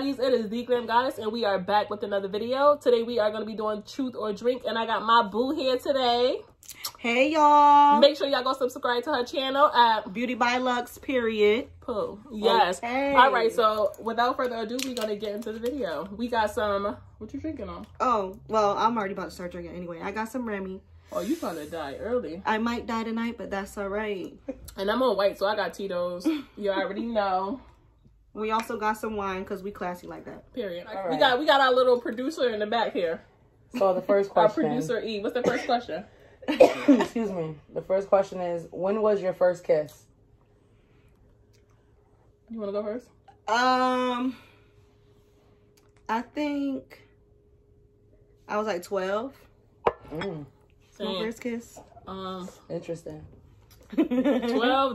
hotties, it is Thee Glam Goddess, and we are back with another video. Today we are going to be doing Truth or Drink, and I got my boo here today. Hey y'all, make sure y'all go subscribe to her channel at Beauty by Lux period. Poo. Yes. Okay. All right, so without further ado, we're going to get into the video. We got some, what you drinking on? Oh, well, I'm already about to start drinking anyway. I got some Remy. Oh, you gonna die early. I might die tonight, but that's all right. And I'm on white, so I got Tito's. You already know. We also got some wine because we classy like that. Period. All right. We got our little producer in the back here. So the first question. Our producer E. What's the first question? Excuse me. The first question is, when was your first kiss? You want to go first? I think I was like 12. Mm. My first kiss. Interesting. 12,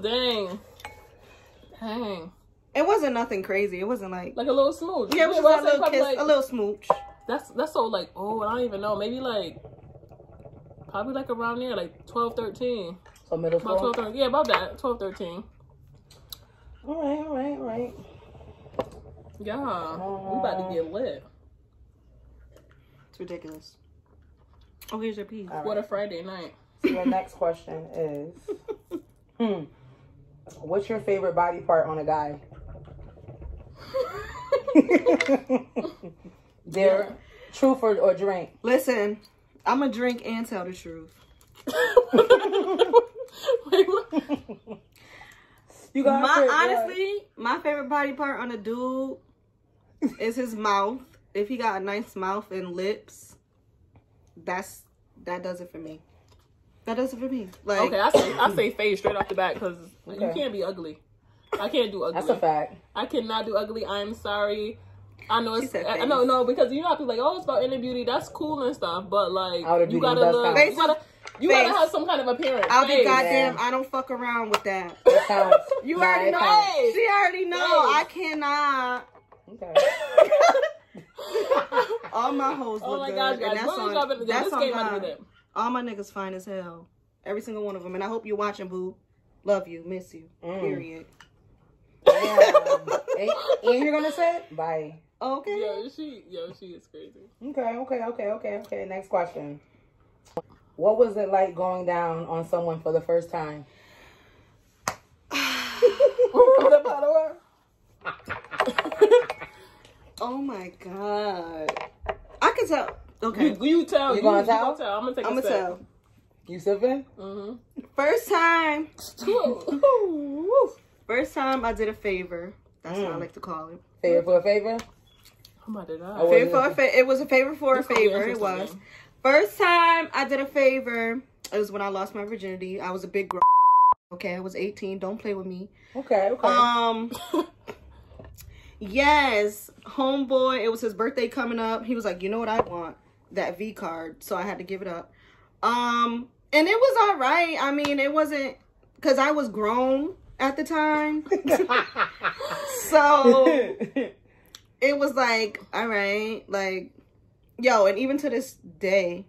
dang. It wasn't nothing crazy. It wasn't like a little smooch. Yeah, it was just a little kiss, like, a little smooch. That's so like, oh, I don't even know. Maybe like, probably like around there, like 12, 13. So middle school? About 12, 13. Yeah, about that, 12, 13. All right. Yeah, we about to get lit. It's ridiculous. Oh, here's your piece. Right. What a Friday night. So your next question is, what's your favorite body part on a guy? They're truth or drink. Listen, I'm a drink and tell the truth. Wait, what? You got my favorite body part on a dude is his mouth. If he got a nice mouth and lips, that does it for me. Like, okay, I say face straight off the bat, because okay, you can't be ugly. I can't do ugly. That's a fact. I cannot do ugly. I'm sorry. I know it's because you know people like, oh, it's about inner beauty. That's cool and stuff, but like you gotta look. You gotta have some kind of appearance. I'll be goddamn. Yeah. I don't fuck around with that. You already know. Counts. She already know. Right. I cannot. Okay. All my hoes look good, guys. And all my niggas fine as hell, every single one of them, and I hope you're watching, boo. Love you, miss you, period. And you're gonna say bye. Okay. Yo, she is crazy. Okay, next question. What was it like going down on someone for the first time? Oh my god! I can tell. Okay, you tell. You gonna tell? I'm gonna tell. You sipping? Mm-hmm. First time I did a favor. That's how I like to call it. Favor for a favor. It was a favor for a favor. It was. Man. First time I did a favor. It was when I lost my virginity. I was a big girl. Okay, I was 18. Don't play with me. Okay. Yes, homeboy, it was his birthday coming up. He was like, you know what, I want that V card, so I had to give it up. And it was all right. I mean, it wasn't, because I was grown at the time. So it was like, all right, like, yo, and even to this day,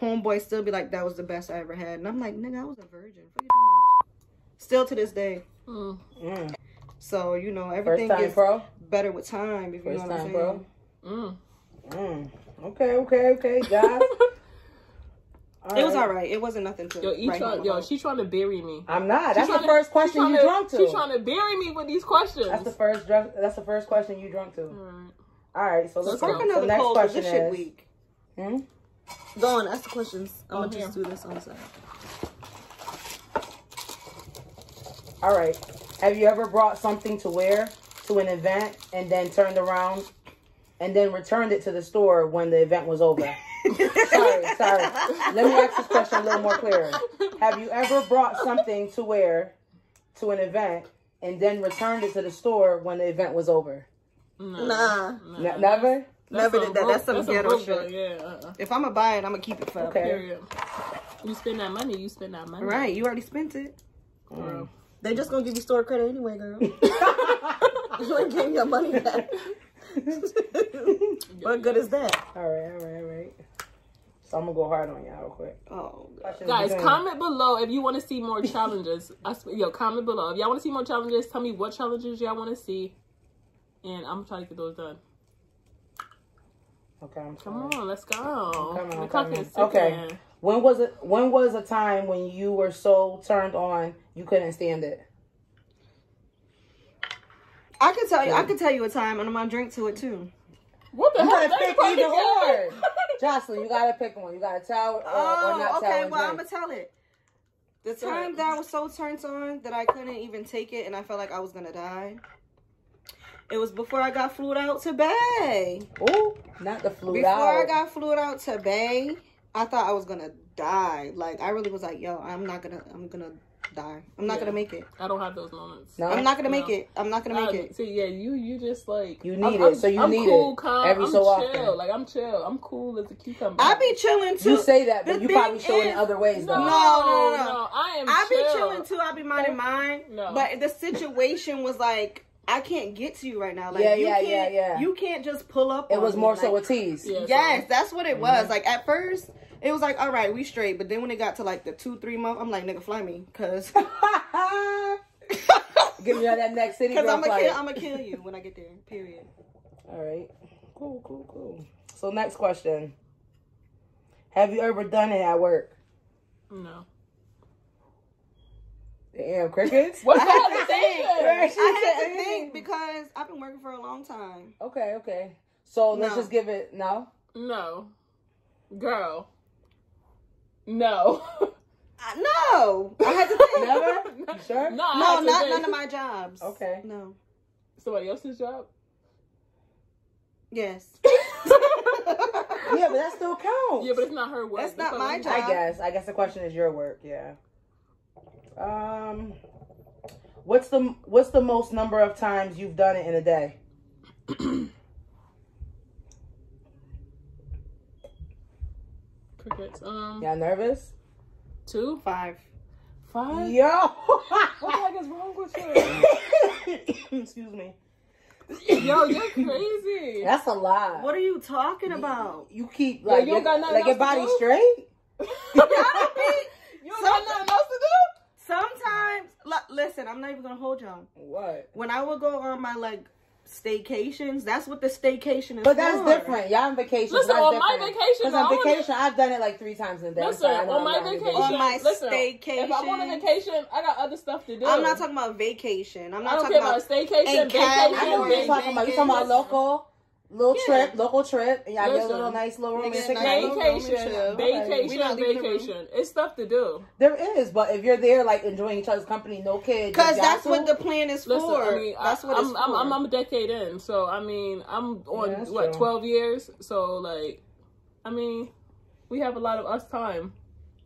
homeboy still be like, that was the best I ever had. And I'm like, nigga, I was a virgin. What are you doing? Still to this day. Mm. So, you know, everything gets better with time, if you know what I'm saying. Okay, guys. It was all right. It wasn't nothing to Yo, she's trying to bury me. I'm not. That's the first question you drunk to. She's trying to bury me with these questions. That's the first question you drunk to. All right, so let's go. The next question is... Go on, ask the questions. I'm going to just do this on the side. All right. Have you ever brought something to wear to an event and then turned around and then returned it to the store when the event was over? Sorry. Let me ask this question a little more clearer. Have you ever brought something to wear to an event and then returned it to the store when the event was over? Nah. Never? Never did that. That's some ghetto shit. Yeah, If I'm going to buy it, I'm going to keep it forever. Okay. You spend that money, you spend that money. Right. You already spent it. Mm. They just gonna give you store credit anyway, girl. You ain't getting your money back. What good is that? All right. So I'm gonna go hard on y'all real quick. Guys, comment below if you want to see more challenges. Comment below if y'all want to see more challenges. Tell me what challenges y'all want to see, and I'm gonna try to get those done. Okay, I'm coming. Come on, let's go. I'm coming. Okay. When was a time when you were so turned on you couldn't stand it? I can tell you. I can tell you a time, and I'm gonna drink to it too. What the hell? You gotta pick either or. Jocelyn, you gotta pick one. You gotta tell or not okay, tell. Okay, well, I'm gonna tell it. The time that I was so turned on that I couldn't even take it, and I felt like I was gonna die. It was before I got flued out to Bay. Oh, not the flued out. Before I got flued out to Bay, I thought I was gonna die. Like I really was like, yo, I'm gonna die. I'm not gonna make it. I don't have those moments. No? I'm not gonna make it. I'm not gonna make it. So yeah, you just like you need it. So you I'm need cool, it calm, every I'm so chill. Often. Like I'm chill. I'm cool as a cucumber. I be chilling too. You say that, but you probably show in other ways. No, though. No. I am. I be chilling too. I be minding mine. No, but the situation was like. I can't get to you right now. Like, yeah. You can't just pull up. It was more so a tease. Yes, that's what it was. Like at first, it was like, all right, we straight. But then when it got to like the 2-3 month, I'm like, nigga, fly me, cause give me all that next city girl flight. Cause I'm gonna kill you when I get there. Period. All right. Cool. So next question: have you ever done it at work? No. Damn, crickets. What's that? I had to think because I've been working for a long time. Okay. So let's just give it no. Girl. No. No. I had to think. Never? You sure? No, not none of my jobs. Okay. No. Somebody else's job? Yes. Yeah, but that still counts. Yeah, but it's not her work. That's not my job. I guess the question is your work, yeah. What's the most number of times you've done it in a day? Crickets. Y'all nervous? 2? 5? Yo! What the heck is wrong with you? Excuse me. Yo, you're crazy. That's a lot. What are you talking about? You keep like yo, you got nothing like your body straight? You got nothing else to do? Sometimes, listen, I'm not even going to hold y'all. What? When I would go on my, like, staycations, that's what the staycation is for. But that's different. Y'all on vacation. Listen, on my vacation. Because on vacation, I've done it, like, 3 times in a day. Listen, on my vacation. On my staycation. If I'm on a vacation, I got other stuff to do. I'm not talking about vacation. I'm not talking about staycation, vacation. I know what you're talking about. You're talking about local. Local trip, and y'all get a little nice little romantic vacation. It's stuff to do. There is, but if you're there, like enjoying each other's company, no kids, because that's what the plan is for. I mean, that's what it's for. I'm a decade in, so I mean, I'm on 12 years, so like, I mean, we have a lot of us time.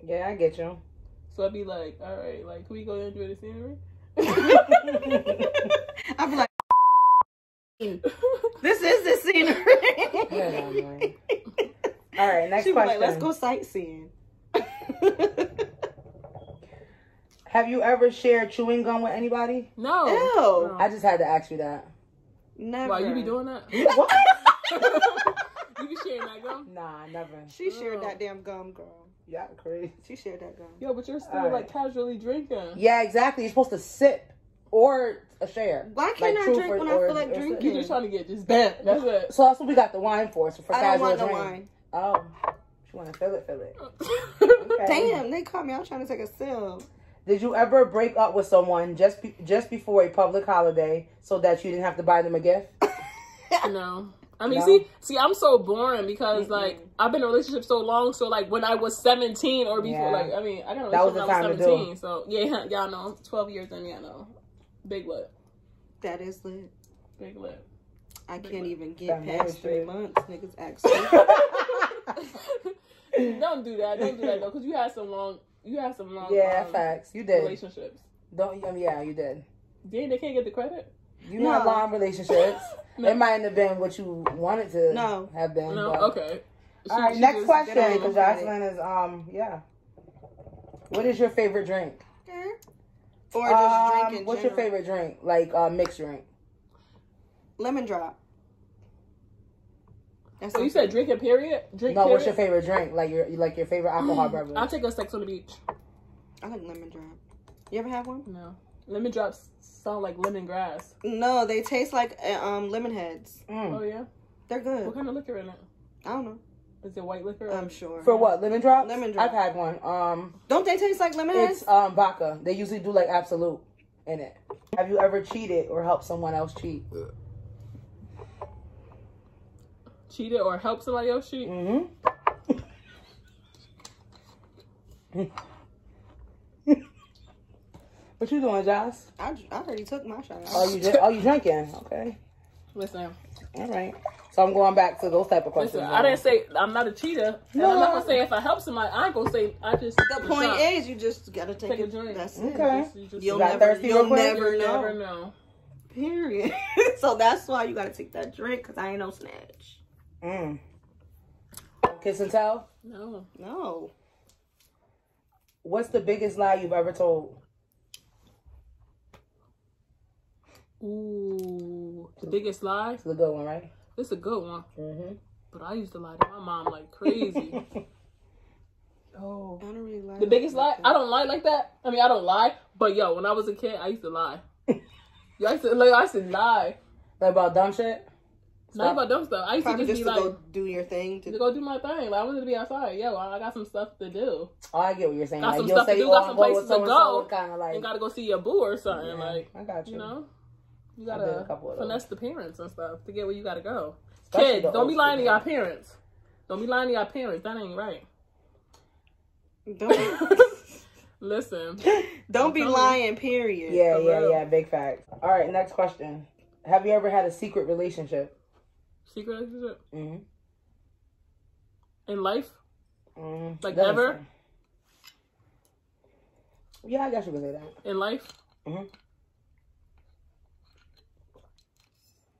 Yeah, I get you. So I'd be like, all right, like, can we go enjoy the scenery? I'd be like. This is the scenery. Yeah, all right, next question. Like, let's go sightseeing. Have you ever shared chewing gum with anybody? No. Ew. No. I just had to ask you that. Never. Why you be doing that? What? You be sharing that gum? Nah, never. She shared that damn gum, girl. Yeah, crazy. She shared that gum. Yo, but you're still like casually drinking. Yeah, exactly. You're supposed to sip. Or a share. Why can't I drink when I feel like drinking? You're just trying to get just that. That's it. So that's what we got the wine for. So for I don't want the wine. Oh. You want to fill it. Okay. Damn, they caught me. I was trying to take a sip. Did you ever break up with someone just before a public holiday so that you didn't have to buy them a gift? No. I mean, see, I'm so boring because, like, I've been in a relationship so long. So, like, when I was 17 or before, like, I mean, I got in a relationship when I was 17. So, yeah, y'all know. 12 years in, y'all know. Big lip. That is lit. Big lip. I can't even get past 3 months. Niggas actually. Don't do that though, because you had some long. Yeah, facts. You did relationships. Yeah, you did. Yeah, they can't get the credit. You had long relationships. No. It mightn't have been what you wanted to have been. No, but... okay. All right, next question, because Jocelyn is what is your favorite drink? Okay. Or just drink in general. Your favorite drink? Like mixed drink. Lemon drop. So you said drink a period? Drink period? What's your favorite drink? Like your favorite alcohol beverage? I'll take a sex on the beach. I like lemon drop. You ever have one? No. Lemon drops sound like lemon grass. No, they taste like lemon heads. Mm. Oh yeah? They're good. What kind of liquor in it? I don't know. Is it white liquor? I'm sure. For what? Lemon drops? Lemon drops. I've had one. Don't they taste like lemon? It's vodka. They usually do like Absolut in it. Have you ever cheated or helped someone else cheat? Cheated or helped somebody else cheat? Mm-hmm. What you doing, Joss? I already took my shot. Oh, you drinking? Okay. Listen. All right. So I'm going back to those type of questions. Listen, I didn't say I'm not a cheater. No. I'm not going to say if I help somebody, I ain't going to say I just... The point is you just got to take a drink. That's it. Okay. You'll never know. Period. So that's why you got to take that drink because I ain't no snatch. Mm. Kiss and tell? No. No. What's the biggest lie you've ever told? Ooh, the biggest lie? It's a good one, right? It's a good one. Mm-hmm. But I used to lie to my mom like crazy. Oh, I don't really lie. The biggest lie? I don't lie like that. I mean, I don't lie. But yo, when I was a kid, I used to lie. Yo, I used to lie. Like about dumb shit? Not about dumb stuff. I used to just be like, go do your thing. To go do my thing. Like, I wanted to be outside. Yo, I got some stuff to do. Oh, I get what you're saying. Got some stuff to do. Got some places to go. You gotta go see your boo or something. Yeah, like, I got you. You know? You gotta finesse the parents and stuff to get where you gotta go. Especially kids, don't be lying to your parents. Don't be lying to your parents. That ain't right. Don't. Listen. Don't be lying, period. Yeah. Big facts. All right, next question. Have you ever had a secret relationship? Secret relationship? Mm-hmm. In life? Mm-hmm. Like that ever? Yeah, I guess you could say that. In life? Mm-hmm.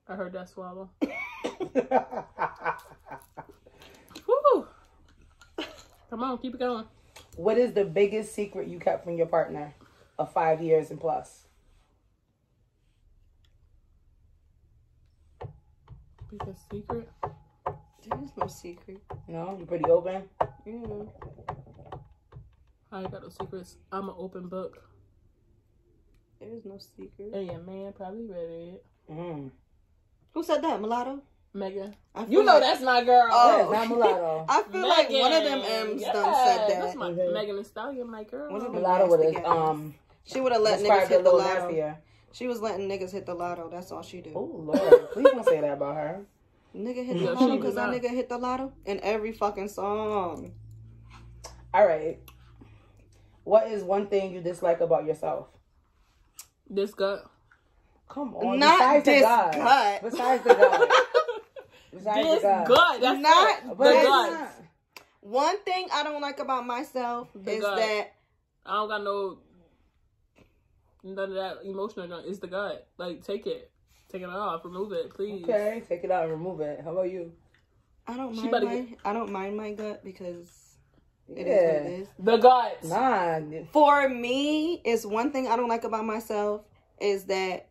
I heard that swallow. Woo! Come on, keep it going. What is the biggest secret you kept from your partner of 5 years and plus? Biggest secret? There's no secret. No? You're pretty open? Yeah. I ain't got no secrets. I'm an open book. There's no secret. And your man probably read it. Mm. Who said that? Mulatto? Megan. You know like, that's my girl. Oh, that's not Mulatto. I feel Megan. Like one of them M's done said that. That's my Megan Thee Stallion, my girl. Mulatto would have she would have let niggas hit the lotto. Nastier. She was letting niggas hit the lotto. That's all she did. Oh Lord, please don't say that about her. Nigga hit the lotto because that nigga hit the lotto in every fucking song. All right. What is one thing you dislike about yourself? This gut. Come on, not this gut. Besides the gut. Besides this the gut. That's not the gut. One thing I don't like about myself is that I don't got no none of that emotional junk. It's the gut. Like take it off, remove it, please. Okay, take it out and remove it. How about you? I don't mind my gut because. It is what it is. The gut. Nah. For me, it's one thing I don't like about myself is that.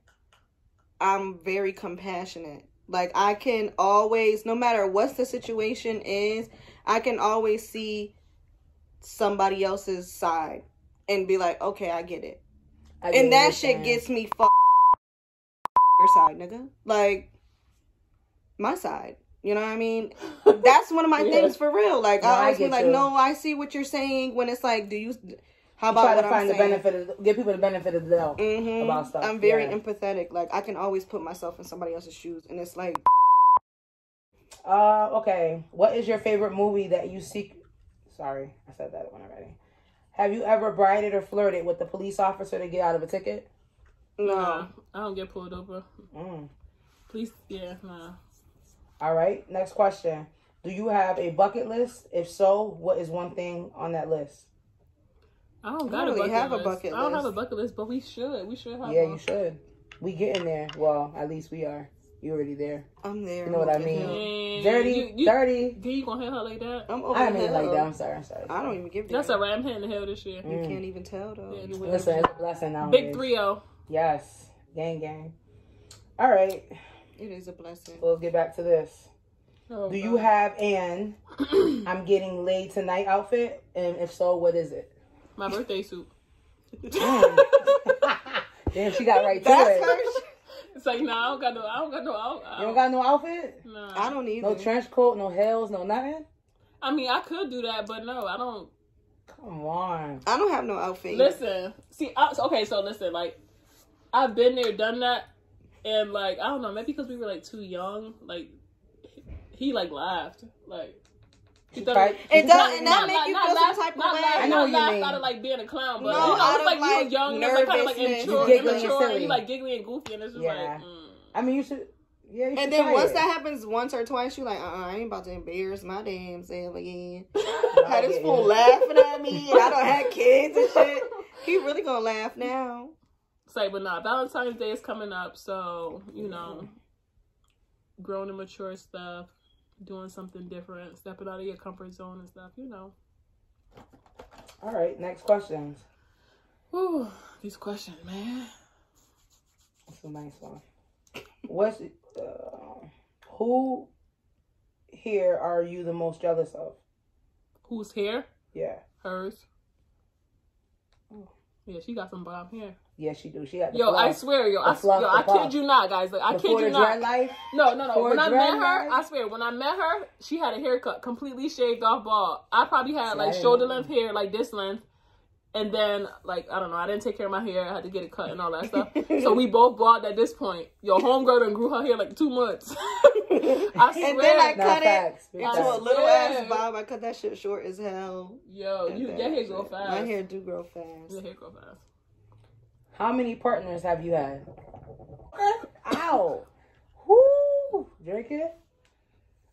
I'm very compassionate. Like I can always, no matter what the situation is, I can always see somebody else's side and be like, okay, I get it. And that shit gets me your side, nigga. Like my side. You know what I mean? That's one of my things for real. Like I always be like, no, I see what you're saying when it's like, do you how about try to find the benefit of, give people the benefit of the doubt about stuff. I'm very empathetic. Like I can always put myself in somebody else's shoes, and it's like, okay. What is your favorite movie that you seek? Sorry, I said that one already. Have you ever brided or flirted with the police officer to get out of a ticket? No, I don't get pulled over. Mm. Please, yeah, no. All right. Next question. Do you have a bucket list? If so, what is one thing on that list? I don't really have a bucket list. I don't have a bucket list, but we should. We should have one. Yeah, you should. We getting there. Well, at least we are. You already there. I'm there. You know what I mean? Dirty. Do you gonna hit her like that? I mean, like that. I'm sorry. I don't even give that. That's all right. I'm hitting the hell this year. You can't even tell, though. Yeah, listen, it's a blessing now. Big 3-0. Yes. Gang, gang. All right. It is a blessing. So let's get back to this. Oh, do you have an I'm getting laid tonight outfit? And if so, what is it? My birthday suit. Damn, she got right to it. It's like, no, I don't got no outfit. You don't got no outfit? No. I don't either. No trench coat, no heels, no nothing? I mean, I could do that, but no, I don't. Come on. I don't have no outfit. Listen. See, okay, so listen. Like, I've been there, done that. And, like, I don't know. Maybe because we were, like, too young. Like, he, like, laughed. Like. It doesn't make you feel some type of way. I know you mean. Out of like being a clown, but no, you know, I was like you were young, you were kind of like immature, and you like giggly and goofy, and it's just like. I mean, you should. Yeah. You should. And then once that happens once or twice, you like, I ain't about to embarrass my damn self again. Had this fool laughing at me, and I don't have kids and shit. He really gonna laugh now. It's like, but nah, Valentine's Day is coming up, so you know, grown and mature stuff. Doing something different, stepping out of your comfort zone and stuff, you know. All right, next questions. Whew, these questions, man. That's a nice one. What's who here are you the most jealous of? Who's here? Yeah, hers. Oh. Yeah, she got some bob hair. Yes, she do. She got the fluff. I swear, yo, I kid you not, guys. Like, I kid you not. No. When I met her, I swear, when I met her, she had a haircut completely shaved off bald. I probably had like shoulder length hair, like this length, and then like I don't know. I didn't take care of my hair. I had to get it cut and all that stuff. So we both bald at this point. Yo, homegirl done grew her hair like 2 months. I swear. And then I cut it into a little ass bob. I cut that shit short as hell. Yo, your hair grow fast. My hair do grow fast. Your hair grow fast. How many partners have you had? Ow. Whoo. Drink it?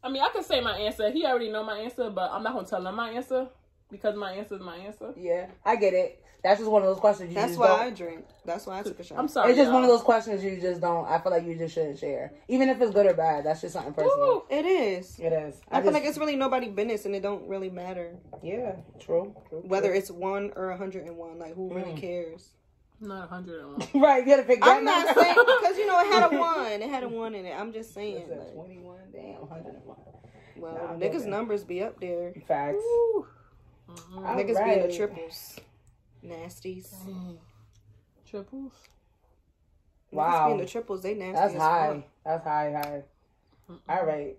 I mean, I can say my answer. He already know my answer, but I'm not going to tell him my answer because my answer is my answer. Yeah, I get it. That's just one of those questions you I drink. That's why I took a shot. I'm sorry. It's just one of those questions you just don't. I feel like you just shouldn't share. Even if it's good or bad, that's just something personal. Ooh, it is. It is. I feel like it's really nobody's business and it don't really matter. Yeah, true. Whether it's one or 101, like who really cares? Not 101. Right, you gotta pick that number. I'm not saying, because you know, it had a 1. It had a 1 in it. I'm just saying. Like, 21, damn, 101. Well, niggas' numbers be up there. Facts. Niggas be in the triples. Nasties. Triples? Wow. Niggas be in the triples, they nasty. That's high. That's high. All right.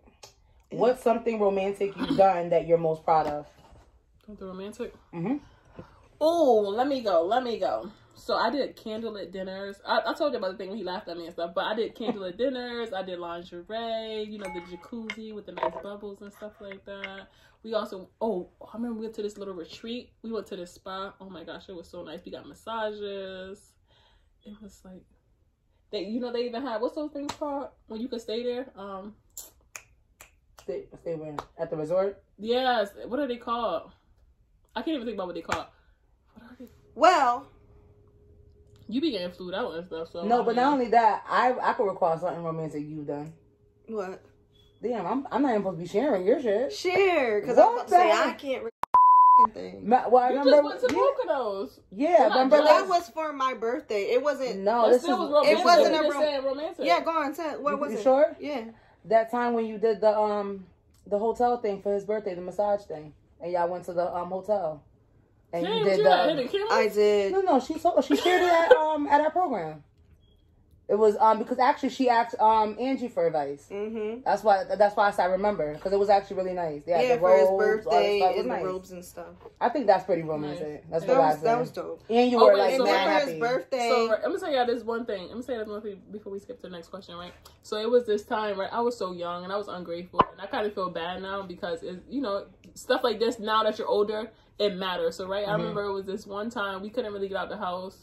What's something romantic you've done that you're most proud of? Something romantic? Oh, let me go. So I did candlelit dinners. I told you about the thing when he laughed at me and stuff, but I did candlelit dinners. I did lingerie, you know, the jacuzzi with the nice bubbles and stuff like that. We also, I remember we went to this little retreat. We went to this spa. Oh my gosh, it was so nice. We got massages. It was like, they even had, what's those things called? When you could stay there? Stay where? At the resort? Yes. What are they called? I can't even think about what they called. What are they? Well. You be getting flued out and stuff, so... No, but not only that, I could recall something romantic you've done. What? Damn, I'm not even supposed to be sharing your shit. Share, because I can't recall things. Well, I remember, went to Poconos. Yeah, remember... That was for my birthday. It wasn't... No, this was romantic. It wasn't a romantic. Yeah, go on, tell. What was it? You sure? Yeah. That time when you did the hotel thing for his birthday, the massage thing, and y'all went to the hotel. And you did that. I did. No, she shared it at our program. It was because actually she asked Angie for advice. That's why I said I remember, because it was actually really nice. They had the robes, for his birthday and the robes and stuff. I think that's pretty romantic. Nice. That was dope. And you were like, so happy. His birthday. So right, I'm gonna tell y'all this one thing. I'm gonna say that one thing before we skip to the next question, right? So it was this time, right? I was so young and I was ungrateful, and I kind of feel bad now because it's, you know, stuff like this now that you're older. It matters. So, right, I remember it was this one time we couldn't really get out the house.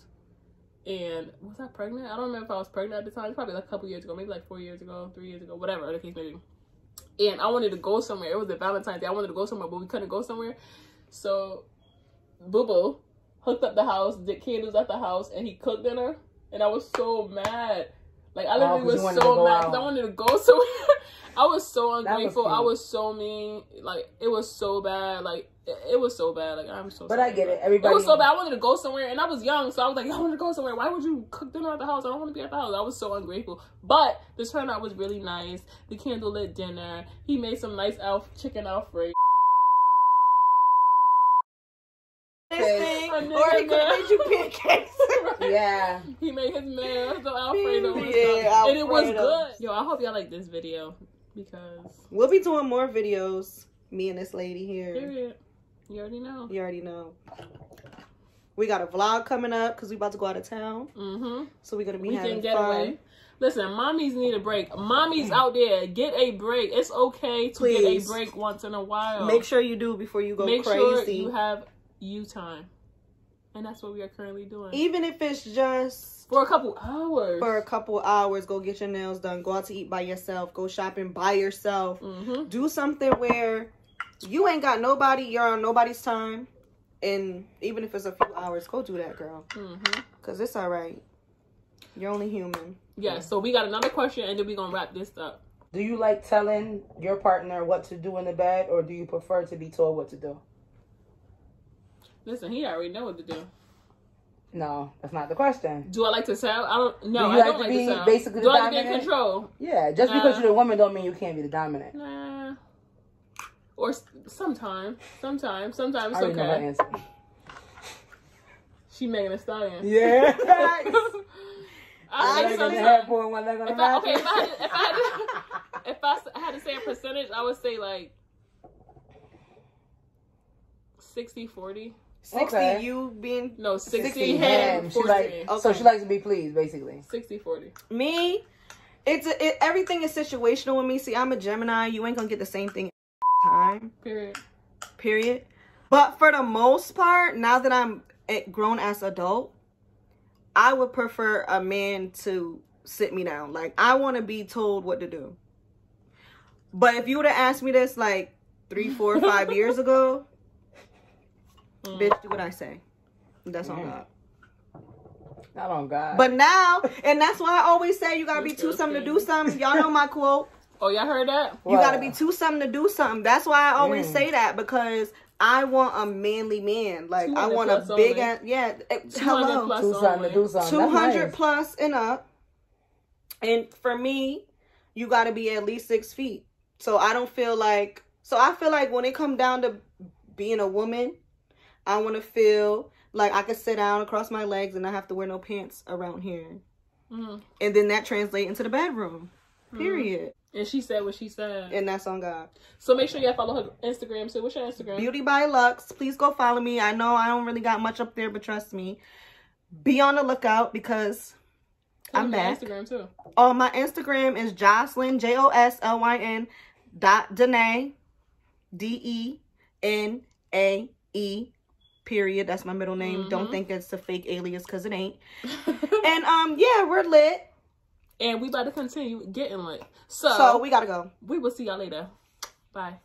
And was I pregnant? I don't remember if I was pregnant at the time. Probably like a couple years ago. Maybe like 4 years ago, 3 years ago, whatever the case may be. And I wanted to go somewhere. It was a Valentine's Day. I wanted to go somewhere, but we couldn't go somewhere. So, Boo-Boo hooked up the house, did candles at the house, and he cooked dinner. And I was so mad. Like, I literally was so mad because I wanted to go somewhere. I was so ungrateful. I was so mean. Like, it was so bad. Like, it was so bad. Like, I'm so sorry. But I get it. Everybody. It was so bad. I wanted to go somewhere, and I was young, so I was like, I want to go somewhere. Why would you cook dinner at the house? I don't want to be at the house. I was so ungrateful. But the turnout was really nice. The candlelit dinner. He made some nice chicken alfredo. This thing, or he could have made you pancakes. Yeah. He made his nails, the Alfredo and stuff. Alfredo. And it was good. Yo, I hope y'all like this video because we'll be doing more videos. Me and this lady here. Period. You already know. You already know. We got a vlog coming up because we about to go out of town. Mm-hmm. So we're gonna be having fun. Listen, mommies need a break. Mommies out there, get a break. It's okay to get a break once in a while. Make sure you do before you go crazy. Make sure you have you time. And that's what we are currently doing. Even if it's just for a couple hours. For a couple hours. Go get your nails done. Go out to eat by yourself. Go shopping by yourself. Mm-hmm. Do something where you ain't got nobody. You're on nobody's time. And even if it's a few hours, go do that, girl. Mm-hmm. Because it's all right. You're only human. Yeah, so we got another question, and then we're going to wrap this up. Do you like telling your partner what to do in the bed, or do you prefer to be told what to do? Listen, he already know what to do. No, that's not the question. Do I like to tell? I don't know. Do I don't like to tell. Basically do I like to be in control? Yeah, just because you're the woman don't mean you can't be the dominant. Nah. Or sometimes it's okay. I already know her answer. She Megan Thee Stallion. Yeah. I think sometimes. If I had to say a percentage, I would say like 60-40. 60 okay. You being no 60 him. She like, okay. So she likes to be pleased, basically. 60-40. Me, it's everything is situational with me. See, I'm a Gemini. You ain't gonna get the same thing every time. Period. But for the most part, now that I'm a grown ass adult, I would prefer a man to sit me down. Like, I want to be told what to do. But if you would have asked me this like 3, 4, 5 years ago, bitch, do what I say. That's on God. Not on God. But now, and that's why I always say you gotta be too something to do something. Y'all know my quote. Oh, y'all heard that? You gotta be too something to do something. That's why I always say that, because I want a manly man. Like, I want a big ass, yeah. 200 plus and up. And for me, you gotta be at least 6 feet. So I feel like when it come down to being a woman, I want to feel like I could sit down across my legs and not have to wear no pants around here. Mm-hmm. And then that translates into the bedroom. Period. Mm-hmm. And she said what she said. And that's on God. So make sure y'all follow her Instagram. So what's your Instagram? Beauty by Lux. Please go follow me. I know I don't really got much up there, but trust me. Be on the lookout because I'm back. Instagram too. Oh, my Instagram is Jocelyn, JOSLYN.Dene, DENAE. Period. That's my middle name. Mm-hmm. Don't think it's a fake alias because it ain't. And yeah, we're lit. And we about to continue getting lit. So we gotta go. We will see y'all later. Bye.